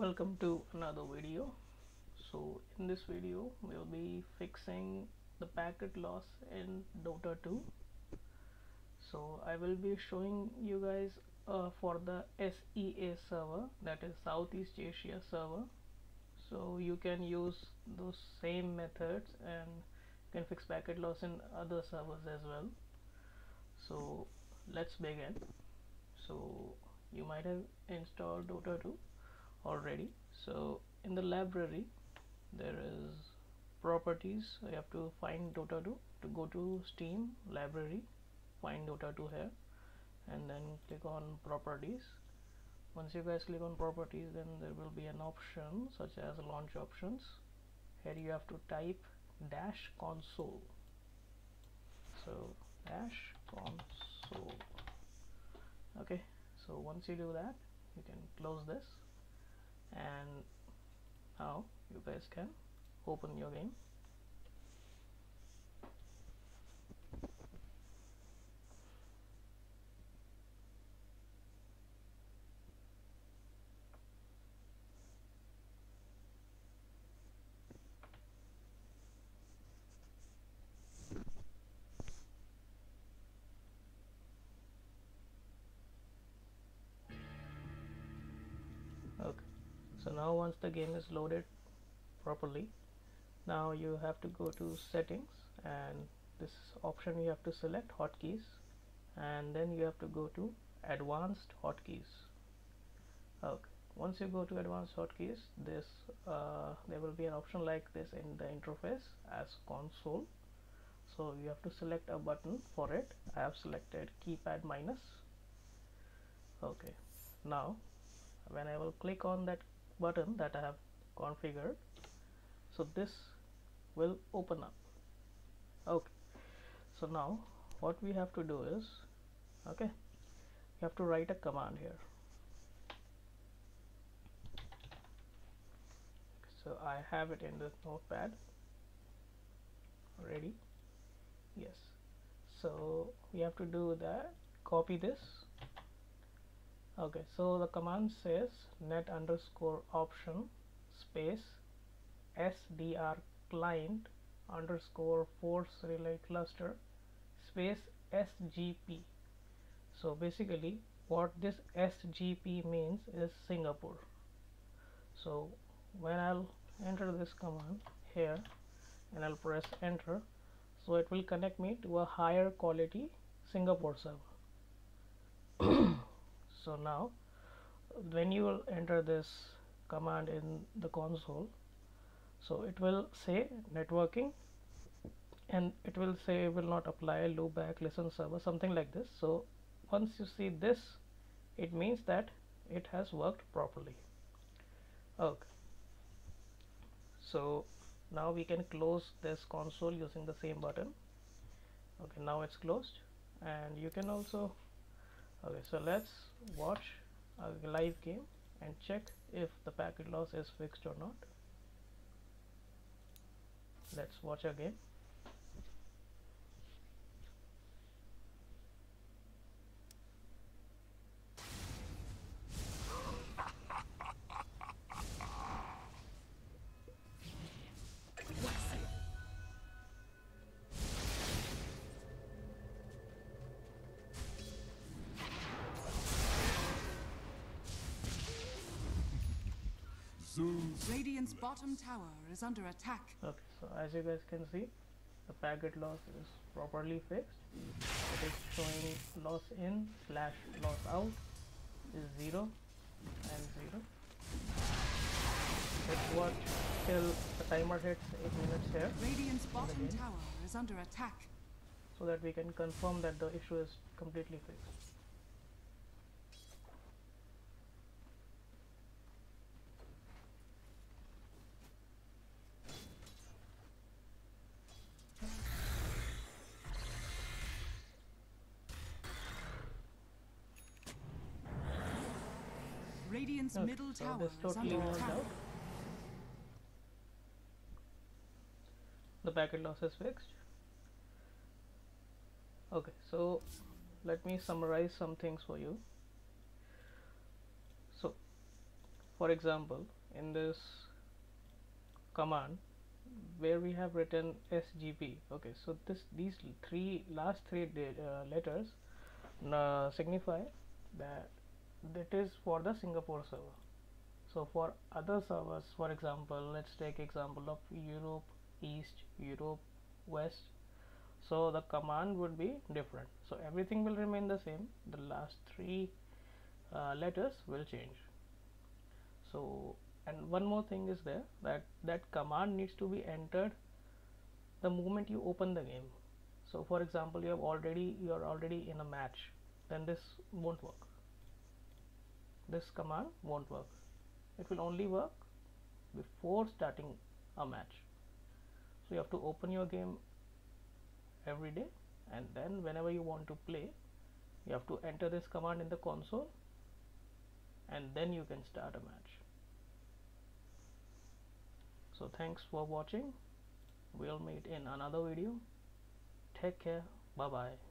Welcome to another video. So in this video we'll be fixing the packet loss in Dota 2. So I will be showing you guys for the SEA server, that is Southeast Asia server. So you can use those same methods and can fix packet loss in other servers as well. So let's begin. So you might have installed Dota 2 already. So in the library there is properties. You have to find Dota 2. To go to Steam library, find Dota 2 here and then click on properties. Once you guys click on properties, then there will be an option such as launch options. Here you have to type -console. So -console. Okay, so once you do that, you can close this and now you guys can open your game. So now once the game is loaded properly, now you have to go to settings, and this option you have to select hotkeys, and then you have to go to advanced hotkeys. Okay, once you go to advanced hotkeys, there will be an option like this in the interface as console. So you have to select a button for it. I have selected keypad minus. Okay, now when I will click on that button that I have configured, so this will open up. Okay, so now what we have to do is, okay, you have to write a command here. So I have it in the notepad already. Yes, so we have to do that, copy this. Okay, so the command says net_option /sdr_client_force relay cluster /sgp. So basically what this sgp means is Singapore. So when I'll enter this command here and I'll press enter, so it will connect me to a higher quality Singapore server. So now when you will enter this command in the console, so it will say networking and it will say will not apply loopback listen server, something like this. So once you see this, it means that it has worked properly. Okay, so now we can close this console using the same button. Okay, now it's closed. And you can also, okay, so let's watch a live game and check if the packet loss is fixed or not. Let's watch a game. Radiant's bottom tower is under attack. Okay, so as you guys can see, the packet loss is properly fixed. It is showing loss in / loss out is 0 and 0. Let's watch till the timer hits 8 minutes here. Radiant's bottom tower is under attack. So that we can confirm that the issue is completely fixed. Okay, middle so tower totally is under out. The packet loss is fixed. Okay, so let me summarize some things for you. So For example, in this command where we have written SGP, okay, so these last three letters signify that that is for the Singapore server. So for other servers, for example, let's take example of Europe East, Europe West, so the command would be different. So everything will remain the same, the last three letters will change. So, and one more thing is there, that command needs to be entered the moment you open the game. So for example, you are already in a match, then this won't work, this command won't work. It will only work before starting a match. So you have to open your game every day, and then whenever you want to play, you have to enter this command in the console, and then you can start a match. So thanks for watching. We'll meet in another video. Take care. Bye bye.